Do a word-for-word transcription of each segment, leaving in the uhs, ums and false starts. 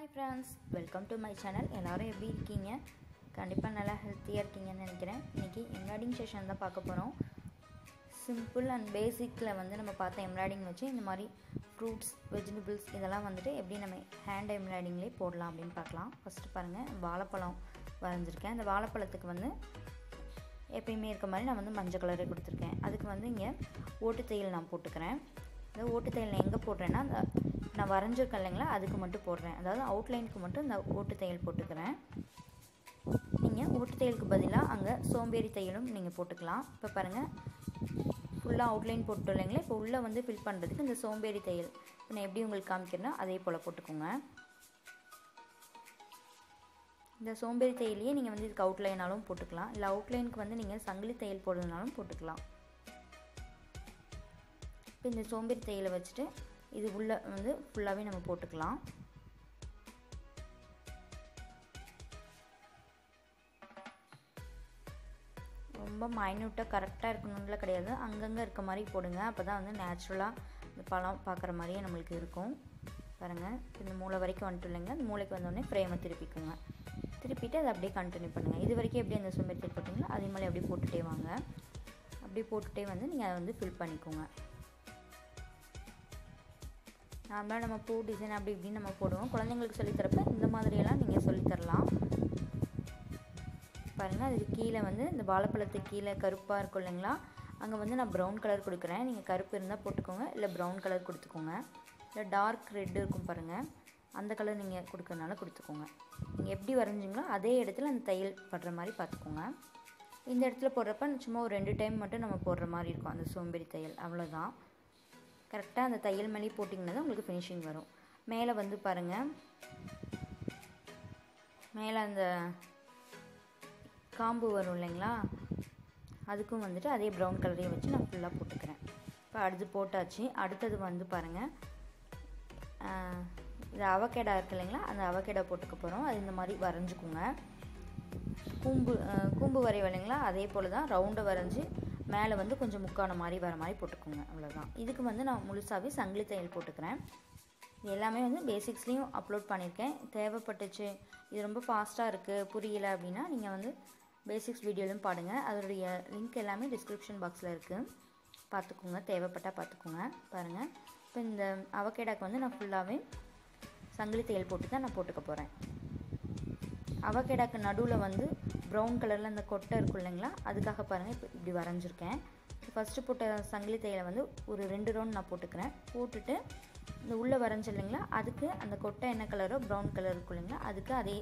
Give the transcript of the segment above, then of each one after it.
Hi friends, welcome to my channel. எல்லாரும் எப்படி இருக்கீங்க? கண்டிப்பா நல்லா ஹெல்தியா இருக்கீங்கன்னு நினைக்கிறேன். இன்னைக்கு எம்ப்ராய்டிங் செஷன் தான் பார்க்க போறோம். சிம்பிள் அண்ட் பேசிக்ல வந்து நம்ம பார்த்த எம்ப்ராய்டிங் வச்சு இந்த மாதிரி ஃப்ரூட்ஸ், வெஜிடபிள்ஸ் இதெல்லாம் வந்துட்டு எப்படி நம்ம ஹேண்ட் எம்ப்ராய்டிங்லயே போடலாம் அப்படினு பார்க்கலாம். ஃபர்ஸ்ட் பாருங்க, வாழைப்பழம் வரைஞ்சிருக்கேன். இந்த வாழைப்பழத்துக்கு வந்து எப்பயுமே இருக்க மாதிரி நான் வந்து மஞ்சள் கலரே கொடுத்துருக்கேன். அதுக்கு வந்து இங்கே ஓட்டு தையல் நான் போட்டுக்கிறேன். இந்த ஓட்டு தையல் நான் எங்கே போடுறேன்னா, நான் வரைஞ்சிருக்கேன் இல்லைங்களா, அதுக்கு மட்டும் போடுறேன். அதாவது அவுட்லைனுக்கு மட்டும் இந்த ஓட்டு தையல் போட்டுக்கிறேன். நீங்கள் ஓட்டு தையலுக்கு பதிலாக அங்கே சோம்பேறி தையலும் நீங்கள் போட்டுக்கலாம். இப்போ பாருங்கள், ஃபுல்லாக அவுட்லைன் போட்டு இல்லைங்களா, இப்போ உள்ளே வந்து ஃபில் பண்ணுறதுக்கு இந்த சோம்பேறி தையல் இப்போ நான் எப்படி உங்களுக்கு காமிக்கிறேன்னா அதே போல் போட்டுக்கோங்க. இந்த சோம்பேறி தையலையே நீங்கள் வந்து இதுக்கு அவுட்லைனாலும் போட்டுக்கலாம், இல்லை அவுட்லைனுக்கு வந்து நீங்கள் சங்கிலி தையல் போடுறதுனாலும் போட்டுக்கலாம். இப்போ இந்த சோம்பேறி தையலை வச்சுட்டு இது உள்ளே வந்து ஃபுல்லாகவே நம்ம போட்டுக்கலாம். ரொம்ப மைன்யூட்டாக கரெக்டாக இருக்கணும்ல கிடையாது, அங்கங்கே இருக்க மாதிரி போடுங்க. அப்போ தான் வந்து நேச்சுரலாக இந்த பழம் பார்க்குற மாதிரியே நம்மளுக்கு இருக்கும். பாருங்கள், இந்த மூளை வரைக்கும் வந்துட்டு இல்லைங்க, இந்த மூளைக்கு வந்தோடனே ஃப்ரேமை திருப்பிக்கோங்க. திருப்பிட்டு அதை அப்படியே கண்டினியூ பண்ணுங்கள். இது வரைக்கும் எப்படி அந்த சுமரி ஃபில் போட்டிங்களோ அதே மாதிரி அப்படியே போட்டுகிட்டே வாங்க. அப்படியே போட்டுகிட்டே வந்து நீங்கள் அதை வந்து ஃபில் பண்ணிக்கோங்க. நார்மலாக நம்ம பூ டிசைன் அப்படி இப்படின்னு நம்ம போடுவோம். குழந்தைங்களுக்கு சொல்லித்தரப்ப இந்த மாதிரியெல்லாம் நீங்கள் சொல்லித்தரலாம். பாருங்கள், அதுக்கு கீழே வந்து இந்த வாழைப்பழத்துக்கு கீழே கருப்பாக இருக்கும் இல்லைங்களா, அங்கே வந்து நான் ப்ரௌன் கலர் கொடுக்குறேன். நீங்கள் கருப்பு இருந்தால் போட்டுக்கோங்க, இல்லை ப்ரௌன் கலர் கொடுத்துக்கோங்க. இல்லை டார்க் ரெட்டு இருக்கும் பாருங்கள், அந்த கலர் நீங்கள் கொடுக்குறதுனால கொடுத்துக்கோங்க. நீங்கள் எப்படி வரைஞ்சிங்களோ அதே இடத்துல அந்த தையல் படுற மாதிரி பார்த்துக்கோங்க. இந்த இடத்துல போடுறப்ப சும்மா ஒரு ரெண்டு டைம் மட்டும் நம்ம போடுற மாதிரி இருக்கும் அந்த சோம்பேறி தையல், அவ்வளோதான். கரெக்டாக அந்த தையல் மேலே போட்டிங்கன்னா தான் உங்களுக்கு ஃபினிஷிங் வரும். மேலே வந்து பாருங்கள், மேலே அந்த காம்பு வரும் இல்லைங்களா, அதுக்கும் வந்துட்டு அதே ப்ரௌன் கலரையும் வச்சு நான் ஃபுல்லாக போட்டுக்கிறேன். இப்போ அடுத்து போட்டாச்சு. அடுத்தது வந்து பாருங்கள், இது அவகேடா இருக்குது இல்லைங்களா, அந்த அவகேடா போட்டுக்க போகிறோம். அது இந்த மாதிரி வரைஞ்சிக்கோங்க. கூம்பு கூம்பு வரைவு இல்லைங்களா, அதே போல் தான் ரவுண்டை வரைஞ்சி மேலே வந்து கொஞ்சம் முக்கான மாதிரி வர மாதிரி போட்டுக்கோங்க, அவ்வளோதான். இதுக்கு வந்து நான் முழுசாகவே சங்கிலி தையல் போட்டுக்கிறேன். இது எல்லாமே வந்து பேசிக்ஸ்லேயும் அப்லோட் பண்ணியிருக்கேன். தேவைப்பட்டுச்சு, இது ரொம்ப ஃபாஸ்ட்டாக இருக்குது, புரியலை அப்படின்னா நீங்கள் வந்து பேசிக்ஸ் வீடியோலையும் பாடுங்க. அதோடைய லிங்க் எல்லாமே டிஸ்கிரிப்ஷன் பாக்ஸில் இருக்குது, பார்த்துக்கோங்க. தேவைப்பட்டால் பார்த்துக்கோங்க. பாருங்கள், இப்போ இந்த அவகேடாக்கு வந்து நான் ஃபுல்லாகவே சங்கிலி தையல் போட்டு தான் நான் போட்டுக்க போகிறேன். அவகேடாக்கு நடுவில் வந்து ப்ரௌன் கலரில் அந்த கொட்டை இருக்கும் இல்லைங்களா, அதுக்காக பாருங்கள் இப்போ இப்படி வரைஞ்சிருக்கேன். ஃபஸ்ட்டு போட்ட சங்கிலி தையலை வந்து ஒரு ரெண்டு ரவுண்ட் நான் போட்டுக்கிறேன். போட்டுட்டு இந்த உள்ளே வரைஞ்சி இல்லைங்களா, அதுக்கு அந்த கொட்டை என்ன கலரோ ப்ரௌன் கலர் இருக்கும் இல்லைங்களா, அதுக்கு அதே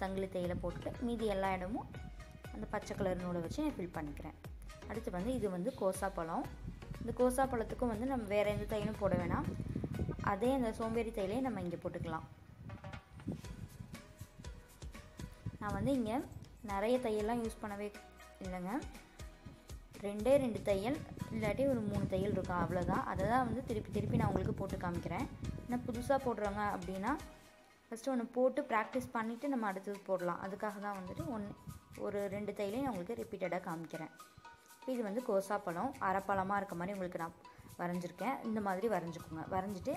சங்கிலி தையலை போட்டு மீதி எல்லா இடமும் அந்த பச்சை கலர் நூலை வச்சு நான் ஃபில் பண்ணிக்கிறேன். அடுத்து வந்து இது வந்து கோசாப்பழம். இந்த கோசாப்பழத்துக்கும் வந்து நம்ம வேறு எந்த தையலும் போட வேணாம், அதே அந்த சோம்பேறி தையலையும் நம்ம இங்கே போட்டுக்கலாம். நான் வந்து இங்கே நிறைய தையல்லாம் யூஸ் பண்ணவே இல்லைங்க, ரெண்டே ரெண்டு தையல் இல்லாட்டி ஒரு மூணு தையல் இருக்கும், அவ்வளோதான். அதை தான் வந்து திருப்பி திருப்பி நான் உங்களுக்கு போட்டு காமிக்கிறேன். நான் புதுசாக போடுறவங்க அப்படின்னா ஃபஸ்ட்டு ஒன்று போட்டு ப்ராக்டிஸ் பண்ணிவிட்டு நம்ம அடுத்தது போடலாம். அதுக்காக தான் வந்துட்டு ஒன்று ஒரு ரெண்டு தையலையும் நான் உங்களுக்கு ரிப்பீட்டடாக காமிக்கிறேன். இது வந்து கோசாப்பழம் அரைப்பழமாக இருக்க மாதிரி உங்களுக்கு நான் வரைஞ்சிருக்கேன். இந்த மாதிரி வரைஞ்சிக்கோங்க. வரைஞ்சிட்டு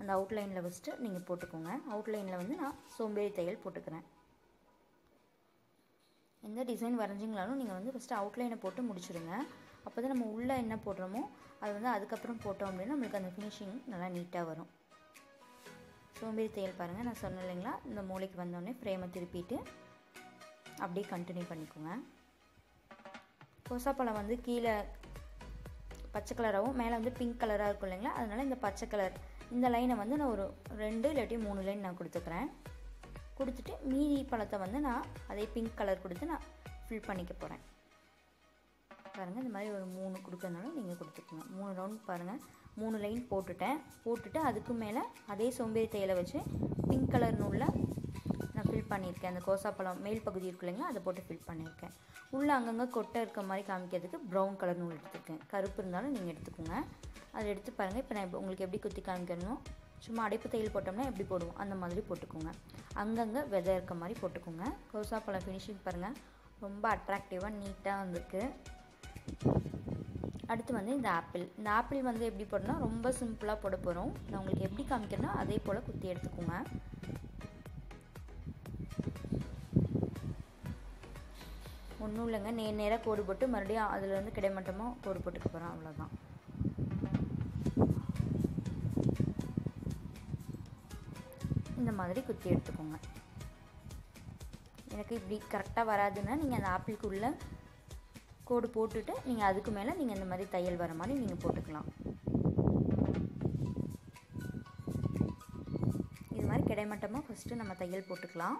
அந்த அவுட்லைனில் வச்சுட்டு நீங்கள் போட்டுக்கோங்க. அவுட்லைனில் வந்து நான் சோம்பேறி தையல் போட்டுக்கிறேன். எந்த டிசைன் வரைஞ்சிங்களாலும் நீங்கள் வந்து ஃபஸ்ட்டு அவுட்லைனை போட்டு முடிச்சுடுங்க. அப்போ தான் நம்ம உள்ளே என்ன போடுறோமோ அது வந்து அதுக்கப்புறம் போட்டோம் அப்படின்னா நம்மளுக்கு அந்த ஃபினிஷிங் நல்லா நீட்டாக வரும். சோம்பேறி தையல் பாருங்கள், நான் சொன்னேன் இல்லைங்களா, இந்த மூளைக்கு வந்தோடனே ஃப்ரேமை திருப்பிட்டு அப்படியே கண்டினியூ பண்ணிக்கோங்க. கோசாப்பழம் வந்து கீழே பச்சை கலராகவும் மேலே வந்து பிங்க் கலராக இருக்கும் இல்லைங்களா, அதனால் இந்த பச்சை கலர் இந்த லைனை வந்து நான் ஒரு ரெண்டு இல்லாட்டி மூணு லைன் நான் கொடுத்துக்கிறேன். கொடுத்துட்டு மீதி பழத்தை வந்து நான் அதே பிங்க் கலர் கொடுத்து நான் ஃபில் பண்ணிக்க போகிறேன். பாருங்கள், இந்த மாதிரி ஒரு மூணு கொடுக்கறதுனாலும் நீங்கள் கொடுத்துக்கோங்க. மூணு ரவுண்ட் பாருங்கள், மூணு லைன் போட்டுட்டேன். போட்டுட்டு அதுக்கு மேலே அதே சோம்பேறி தையலை வச்சு பிங்க் கலர் நூலில் நான் ஃபில் பண்ணியிருக்கேன். அந்த கோசாப்பழம் மேல் பகுதி இருக்கு இல்லைங்களா, அதை போட்டு ஃபில் பண்ணியிருக்கேன். உள்ளே அங்கங்கே கொட்டை இருக்க மாதிரி காமிக்கிறதுக்கு ப்ரௌன் கலர் நூல் எடுத்துருக்கேன். கருப்பு இருந்தாலும் நீங்கள் எடுத்துக்கோங்க. அதை எடுத்து பாருங்கள். இப்போ நான் இப்போ உங்களுக்கு எப்படி குத்தி காமிக்கணும், சும்மா அடைப்பு தையல் போட்டோம்னா எப்படி போடுவோம் அந்த மாதிரி போட்டுக்கோங்க. அங்கங்கே விதை இருக்க மாதிரி போட்டுக்கோங்க. கோசாப்பழம் ஃபினிஷிங் பாருங்கள், ரொம்ப அட்ராக்டிவாக நீட்டாக வந்துருக்கு. அடுத்து வந்து இந்த ஆப்பிள். இந்த ஆப்பிள் வந்து எப்படி போடணும், ரொம்ப சிம்பிளாக போட போகிறோம். நான் உங்களுக்கு எப்படி காமிக்கணும் அதே போல் குத்தி எடுத்துக்கோங்க. ஒன்றும் இல்லைங்க, நே நேராக கோடு போட்டு மறுபடியும் அதில் வந்து கிடைமட்டமாக கோடு போட்டுக்க போகிறோம், அவ்வளோதான். இந்த மாதிரி குத்தி எடுத்துக்கோங்க. எனக்கு இப்படி கரெக்டாக வராதுன்னா நீங்கள் அந்த ஆப்பிளுக்குள்ளே கோடு போட்டுட்டு நீங்கள் அதுக்கு மேலே நீங்கள் இந்த மாதிரி தையல் வர மாதிரி நீங்கள் போட்டுக்கலாம். இது மாதிரி கிடைமட்டமாக ஃபஸ்ட்டு நம்ம தையல் போட்டுக்கலாம்.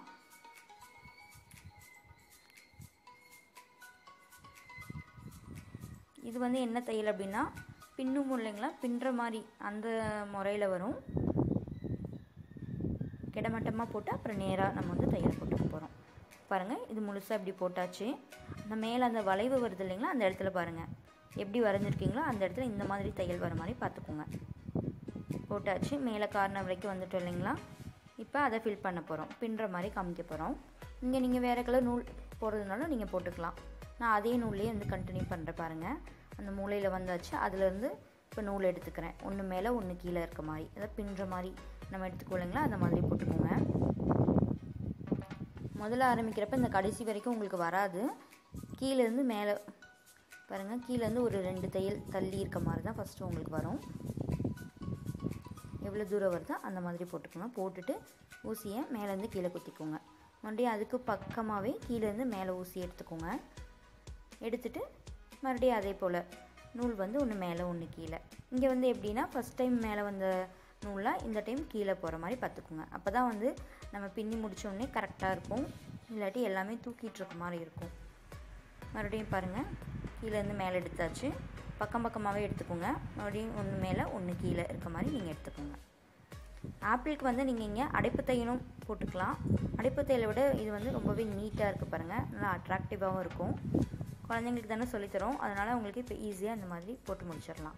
இது வந்து என்ன தையல் அப்படின்னா பின்னும் இல்லைங்களா, பின்னுற மாதிரி அந்த முறையில் வரும். கிடைமட்டமாக போட்டு அப்புறம் நேராக நம்ம வந்து தையல் போட்டுக்க போகிறோம். பாருங்கள், இது முழுசாக இப்படி போட்டாச்சு. அந்த மேலே அந்த வளைவு வருது இல்லைங்களா, அந்த இடத்துல பாருங்கள் எப்படி வரைஞ்சிருக்கீங்களோ அந்த இடத்துல இந்த மாதிரி தையல் வர மாதிரி பார்த்துக்கோங்க. போட்டாச்சு, மேலே கார்னர் வரைக்கும் வந்துட்டோம் இல்லைங்களா. இப்போ அதை ஃபில் பண்ண போகிறோம், பின்னுற மாதிரி காமிக்க போகிறோம். இங்கே நீங்கள் வேறு கலர் நூல் போடுறதுனாலும் நீங்கள் போட்டுக்கலாம். நான் அதே நூல்லையே வந்து கண்டினியூ பண்ணுற பாருங்கள். அந்த மூலையில் வந்தாச்சு, அதுலேருந்து இப்போ நூல் எடுத்துக்கிறேன். ஒன்று மேலே ஒன்று கீழே இருக்க மாதிரி, அதை பின்னுற மாதிரி நம்ம எடுத்துக்கோங்களா, அந்த மாதிரி போட்டுக்கோங்க. முதல்ல ஆரம்பிக்கிறப்ப இந்த கடைசி வரைக்கும் உங்களுக்கு வராது. கீழேருந்து மேலே பாருங்கள், கீழேருந்து ஒரு ரெண்டு தையல் தள்ளி இருக்க மாதிரி தான் ஃபஸ்ட்டு உங்களுக்கு வரும். எவ்வளோ தூரம் வருதோ அந்த மாதிரி போட்டுக்கோங்க. போட்டுட்டு ஊசியை மேலேருந்து கீழே குத்திக்கோங்க. மறுபடியும் அதுக்கு பக்கமாகவே கீழேருந்து மேலே ஊசி எடுத்துக்கோங்க. எடுத்துட்டு மறுபடியும் அதே போல் நூல் வந்து ஒன்று மேலே ஒன்று கீழே. இங்கே வந்து எப்படின்னா ஃபஸ்ட் டைம் மேலே வந்த நூலாக இந்த டைம் கீழே போகிற மாதிரி பார்த்துக்குங்க. அப்போ தான் வந்து நம்ம பின்னி முடித்தோடனே கரெக்டாக இருக்கும், இல்லாட்டி எல்லாமே தூக்கிட்டுருக்க மாதிரி இருக்கும். மறுபடியும் பாருங்கள், கீழேருந்து மேலே எடுத்தாச்சு. பக்கம் பக்கமாகவே எடுத்துக்கோங்க. மறுபடியும் ஒன்று மேலே ஒன்று கீழே இருக்க மாதிரி நீங்கள் எடுத்துக்கோங்க. ஆப்பிளுக்கு வந்து நீங்கள் இங்கே அடைப்பு தையலும் போட்டுக்கலாம். அடைப்பு தையலை விட இது வந்து ரொம்பவே நீட்டாக இருக்குது பாருங்கள், நல்லா அட்ராக்டிவாகவும் இருக்கும். குழந்தைங்களுக்கு தானே சொல்லித்தரோம், அதனால் உங்களுக்கு இப்போ ஈஸியாக இந்த மாதிரி போட்டு முடிச்சிடலாம்.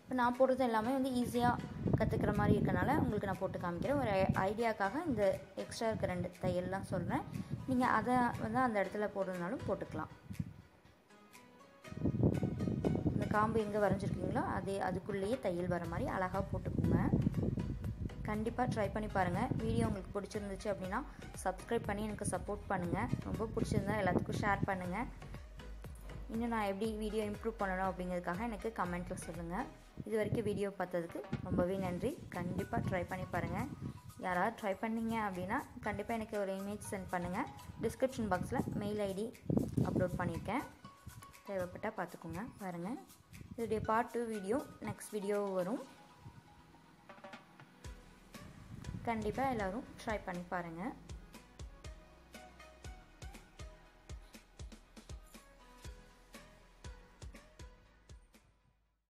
இப்போ நான் போடுறது எல்லாமே வந்து ஈஸியாக கற்றுக்கிற மாதிரி இருக்கனால உங்களுக்கு நான் போட்டு காமிக்கிறேன். ஒரு ஐடியாக்காக இந்த எக்ஸ்ட்ரா இருக்கிற ரெண்டு தையல்லாம் சொல்கிறேன். நீங்கள் அதை வந்து அந்த இடத்துல போடுறதுனாலும் போட்டுக்கலாம். இந்த காம்பு எங்கே வரைஞ்சிருக்கீங்களோ அதே அதுக்குள்ளேயே தையல் வர மாதிரி அழகாக போட்டுக்கோங்க. கண்டிப்பாக ட்ரை பண்ணி பாருங்கள். வீடியோ உங்களுக்கு பிடிச்சிருந்துச்சு அப்படின்னா சப்ஸ்கிரைப் பண்ணி எனக்கு சப்போர்ட் பண்ணுங்கள். ரொம்ப பிடிச்சிருந்தா எல்லாத்துக்கும் ஷேர் பண்ணுங்கள். இன்னும் நான் எப்படி வீடியோ இம்ப்ரூவ் பண்ணணும் அப்படிங்கிறதுக்காக எனக்கு கமெண்ட்டில் சொல்லுங்கள். இது வரைக்கும் வீடியோ பார்த்ததுக்கு ரொம்பவே நன்றி. கண்டிப்பாக ட்ரை பண்ணி பாருங்கள். யாராவது ட்ரை பண்ணிங்க அப்படின்னா கண்டிப்பாக எனக்கு ஒரு இமேஜ் சென்ட் பண்ணுங்கள். டிஸ்கிரிப்ஷன் பாக்ஸில் மெயில் ஐடி அப்லோட் பண்ணியிருக்கேன், தேவைப்பட்டால் பார்த்துக்கோங்க. பாருங்கள், இதோடைய part two video next video வரும். கண்டிப்பாக எல்லோரும் ட்ரை பண்ணி பாருங்கள்.